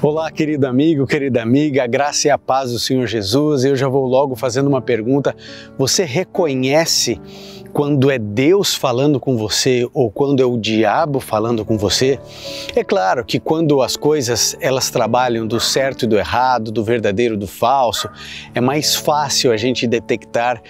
Olá, querido amigo, querida amiga, graça e a paz do Senhor Jesus. Eu já vou logo fazendo uma pergunta. Você reconhece quando é Deus falando com você ou quando é o diabo falando com você? É claro que quando as coisas elas trabalham do certo e do errado, do verdadeiro e do falso, é mais fácil a gente detectar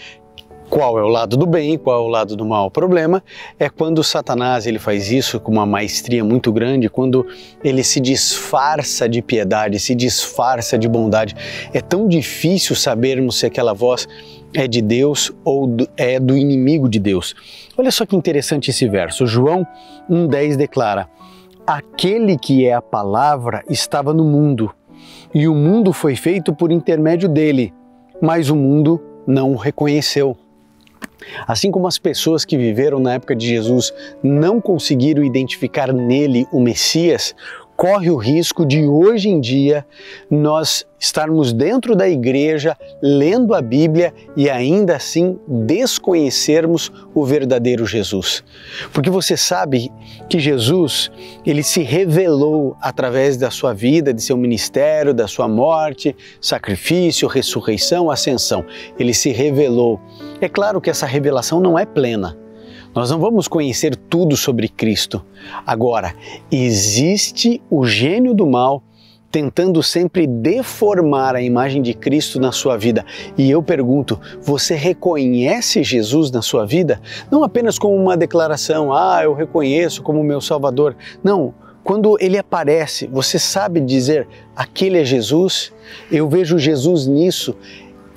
qual é o lado do bem, qual é o lado do mal. O problema é quando Satanás ele faz isso com uma maestria muito grande, quando ele se disfarça de piedade, se disfarça de bondade. É tão difícil sabermos se aquela voz é de Deus ou é do inimigo de Deus. Olha só que interessante esse verso. João 1,10 declara: aquele que é a palavra estava no mundo, e o mundo foi feito por intermédio dele, mas o mundo não o reconheceu. Assim como as pessoas que viveram na época de Jesus não conseguiram identificar nele o Messias, corre o risco de hoje em dia nós estarmos dentro da igreja, lendo a Bíblia e ainda assim desconhecermos o verdadeiro Jesus. Porque você sabe que Jesus, ele se revelou através da sua vida, de seu ministério, da sua morte, sacrifício, ressurreição, ascensão. Ele se revelou. É claro que essa revelação não é plena. Nós não vamos conhecer tudo sobre Cristo. Agora, existe o gênio do mal tentando sempre deformar a imagem de Cristo na sua vida. E eu pergunto, você reconhece Jesus na sua vida? Não apenas como uma declaração, eu reconheço como meu Salvador. Não, quando ele aparece, você sabe dizer, aquele é Jesus? Eu vejo Jesus nisso.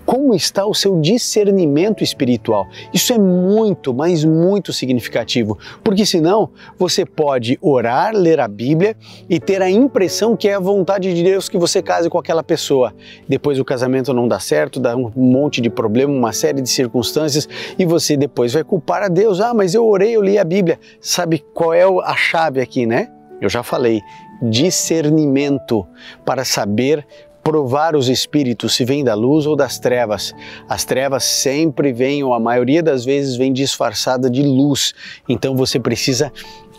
Como está o seu discernimento espiritual? Isso é muito, mas muito significativo, porque senão você pode orar, ler a Bíblia e ter a impressão que é a vontade de Deus que você case com aquela pessoa. Depois o casamento não dá certo, dá um monte de problema, uma série de circunstâncias e você depois vai culpar a Deus. Mas eu orei, eu li a Bíblia. Sabe qual é a chave aqui, né? Eu já falei, discernimento para saber provar os espíritos, se vem da luz ou das trevas. As trevas sempre vêm, ou a maioria das vezes vem disfarçada de luz. Então você precisa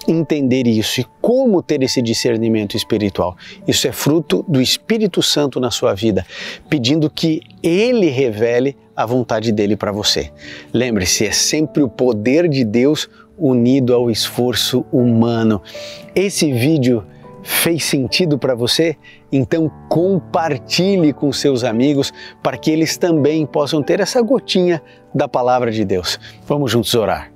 entender isso. E como ter esse discernimento espiritual? Isso é fruto do Espírito Santo na sua vida, pedindo que Ele revele a vontade dEle para você. Lembre-se, é sempre o poder de Deus unido ao esforço humano. Esse vídeo fez sentido para você? Então compartilhe com seus amigos para que eles também possam ter essa gotinha da palavra de Deus. Vamos juntos orar.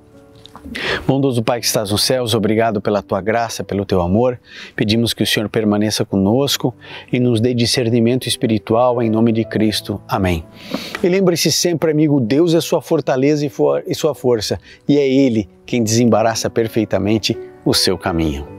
Bondoso Pai que estás nos céus, obrigado pela Tua graça, pelo Teu amor. Pedimos que o Senhor permaneça conosco e nos dê discernimento espiritual em nome de Cristo. Amém. E lembre-se sempre, amigo, Deus é sua fortaleza e sua força, e é Ele quem desembaraça perfeitamente o seu caminho.